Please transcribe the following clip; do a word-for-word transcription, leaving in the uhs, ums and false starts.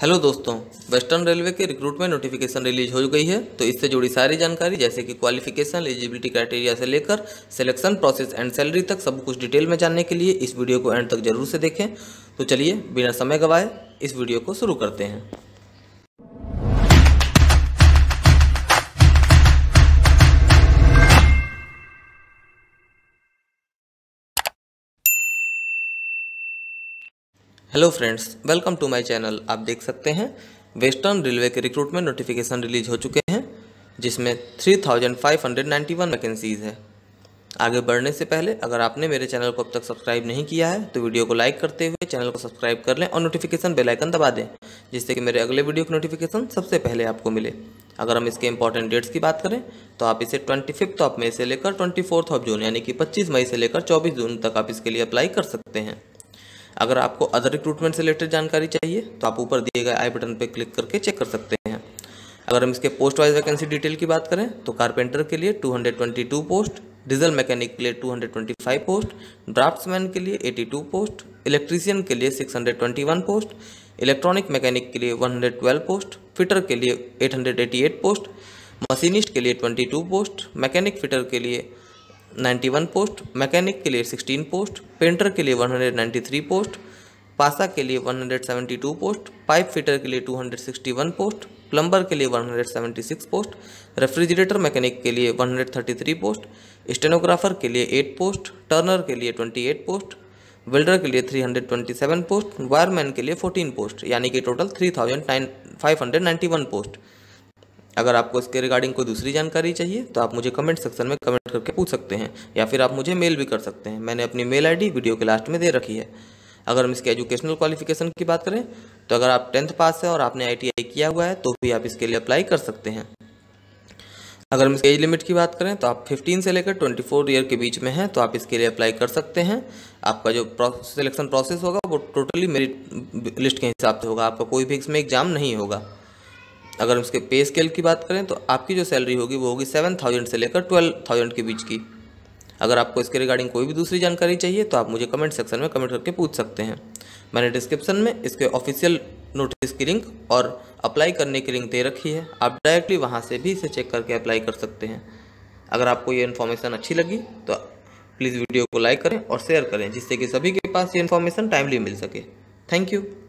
Hello दोस्तों, western railway के recruitment notification release हो गई है। तो इससे जुड़ी सारी जानकारी जैसे कि क्वालिफिकेशन, एलिजिबिलिटी क्राइटेरिया से लेकर सिलेक्शन प्रोसेस एंड सैलरी तक सब कुछ डिटेल में जानने के लिए इस वीडियो को एंड तक जरूर से देखें। तो चलिए बिना समय गंवाए इस वीडियो को शुरू करते हैं। Hello friends, welcome to my channel. आप देख सकते हैं वेस्टर्न रेलवे के रिक्रूटमेंट नोटिफिकेशन रिलीज हो चुके हैं, जिसमें three thousand five hundred ninety one vacancies है। आगे बढ़ने से पहले अगर आपने मेरे चैनल को अब तक सब्सक्राइब नहीं किया है तो वीडियो को लाइक करते हुए चैनल को सब्सक्राइब कर लें और नोटिफिकेशन बेल आइकन दबा दें, जिससे कि मेरे अगले वीडियो की नोटिफिकेशन सबसे पहले आपको मिले। अगर हम इसके इंपॉर्टेंट डेट्स की बात करें तो आप इसे ट्वेंटी फिफ्थ ऑफ मई से लेकर ट्वेंटी फोर्थ ऑफ जून यानी कि पच्चीस मई से लेकर चौबीस जून तक आप इसके लिए अप्लाई कर सकते हैं। अगर आपको अदर रिक्रूटमेंट से रिलेटेड जानकारी चाहिए तो आप ऊपर दिए गए आई बटन पर क्लिक करके चेक कर सकते हैं। अगर हम इसके पोस्ट वाइज वैकेंसी डिटेल की बात करें तो कारपेंटर के लिए two hundred twenty two post, diesel mechanic के लिए two hundred twenty five post, draftsman के लिए एटी टू पोस्ट, इलेक्ट्रीशियन के लिए six hundred twenty one post, electronic mechanic के लिए one hundred twelve post, fitter के लिए eight hundred eighty eight post, machinist के लिए twenty two post, mechanic fitter के लिए नाइन्टी वन पोस्ट, मैकेनिक के लिए सिक्सटीन पोस्ट, पेंटर के लिए one hundred ninety three post, पासा के लिए one hundred seventy two post, pipe fitter के लिए two hundred sixty one post, plumber के लिए one hundred seventy six post, refrigerator mechanic के लिए one hundred thirty three post, stenographer के लिए एट पोस्ट, टर्नर के लिए ट्वेंटी एट पोस्ट, वेल्डर के लिए three hundred twenty seven post, wireman के लिए फोर्टीन पोस्ट, यानी कि total three thousand five hundred ninety one post. अगर आपको इसके रिगार्डिंग कोई दूसरी जानकारी चाहिए तो आप मुझे कमेंट सेक्शन में कमेंट करके पूछ सकते हैं या फिर आप मुझे मेल भी कर सकते हैं। मैंने अपनी मेल आईडी वीडियो के लास्ट में दे रखी है। अगर हम इसके एजुकेशनल क्वालिफिकेशन की बात करें तो अगर आप टेंथ पास है और आपने आई टी आई किया हुआ है तो भी आप इसके लिए अप्लाई कर सकते हैं। अगर हम इसके एज लिमिट की बात करें तो आप फिफ्टीन से लेकर ट्वेंटी फोर ईयर के बीच में हैं तो आप इसके लिए अप्लाई कर सकते हैं। आपका जो सिलेक्शन प्रोसेस होगा वो टोटली मेरिट लिस्ट के हिसाब से होगा, आपका कोई भी इसमें एग्जाम नहीं होगा। अगर उसके पे स्केल की बात करें तो आपकी जो सैलरी होगी वो होगी सेवन थाउजेंड से लेकर ट्वेल्व थाउजेंड के बीच की। अगर आपको इसके रिगार्डिंग कोई भी दूसरी जानकारी चाहिए तो आप मुझे कमेंट सेक्शन में कमेंट करके पूछ सकते हैं। मैंने डिस्क्रिप्शन में इसके ऑफिशियल नोटिस की लिंक और अप्लाई करने की लिंक दे रखी है, आप डायरेक्टली वहाँ से भी इसे चेक करके अप्लाई कर सकते हैं। अगर आपको ये इन्फॉर्मेशन अच्छी लगी तो प्लीज़ वीडियो को लाइक करें और शेयर करें, जिससे कि सभी के पास ये इन्फॉर्मेशन टाइमली मिल सके। Thank you.